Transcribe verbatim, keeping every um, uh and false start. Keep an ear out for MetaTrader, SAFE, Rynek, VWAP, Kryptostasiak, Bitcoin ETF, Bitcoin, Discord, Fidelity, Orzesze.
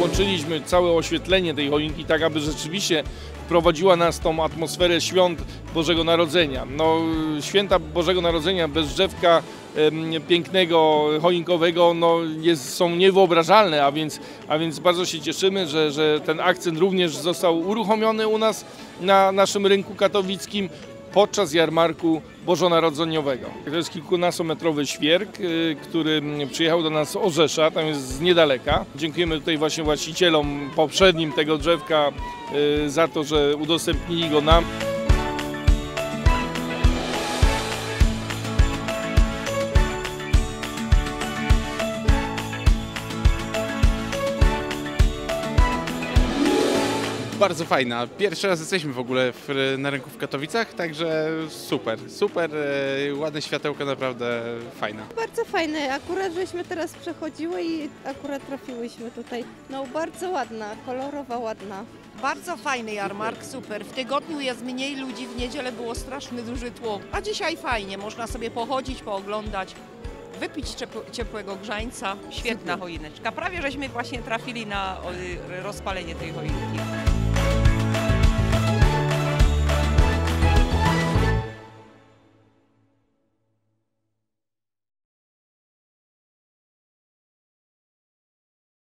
podłączyliśmy całe oświetlenie tej choinki tak, aby rzeczywiście prowadziła nas tą atmosferę świąt Bożego Narodzenia. No, święta Bożego Narodzenia bez drzewka e, pięknego, choinkowego no, jest, są niewyobrażalne, a więc, a więc bardzo się cieszymy, że, że ten akcent również został uruchomiony u nas na naszym rynku katowickim podczas jarmarku bożonarodzeniowego. To jest kilkunastometrowy świerk, który przyjechał do nas z Orzesza, tam jest z niedaleka. Dziękujemy tutaj właśnie właścicielom poprzednim tego drzewka za to, że udostępnili go nam. Bardzo fajna. Pierwszy raz jesteśmy w ogóle w, na rynku w Katowicach, także super, super, e, ładne światełko, naprawdę fajna. Bardzo fajne, akurat żeśmy teraz przechodziły i akurat trafiłyśmy tutaj. No bardzo ładna, kolorowa, ładna. Bardzo fajny jarmark, super. W tygodniu jest mniej ludzi, w niedzielę było straszny duży tłok, a dzisiaj fajnie, można sobie pochodzić, pooglądać. Wypić ciepłego grzańca, świetna choineczka. Prawie żeśmy właśnie trafili na rozpalenie tej choinki.